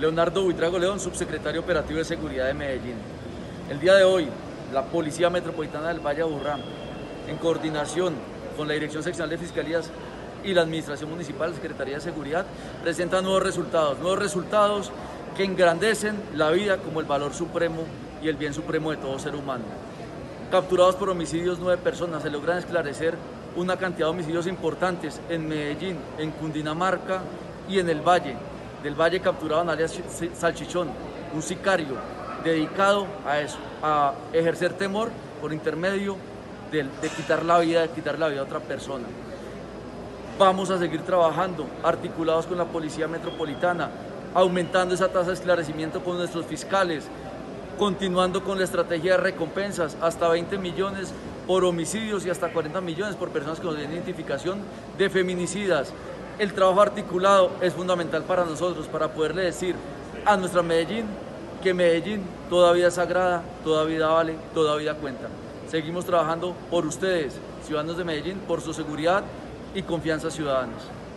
Leonardo Buitrago León, subsecretario operativo de Seguridad de Medellín. El día de hoy, la Policía Metropolitana del Valle de Aburrá, en coordinación con la Dirección Seccional de Fiscalías y la Administración Municipal, la Secretaría de Seguridad, presenta nuevos resultados que engrandecen la vida como el valor supremo y el bien supremo de todo ser humano. Capturados por homicidios 9 personas, se logran esclarecer una cantidad de homicidios importantes en Medellín, en Cundinamarca y en el Valle. Del Valle capturaban alias Salchichón, un sicario dedicado a eso, a ejercer temor por intermedio de quitar la vida a otra persona. Vamos a seguir trabajando articulados con la Policía Metropolitana, aumentando esa tasa de esclarecimiento con nuestros fiscales, continuando con la estrategia de recompensas, hasta 20 millones por homicidios y hasta 40 millones por personas que no tienen identificación de feminicidas. El trabajo articulado es fundamental para nosotros, para poderle decir a nuestra Medellín que Medellín todavía es sagrada, todavía vale, todavía cuenta. Seguimos trabajando por ustedes, ciudadanos de Medellín, por su seguridad y confianza ciudadanos.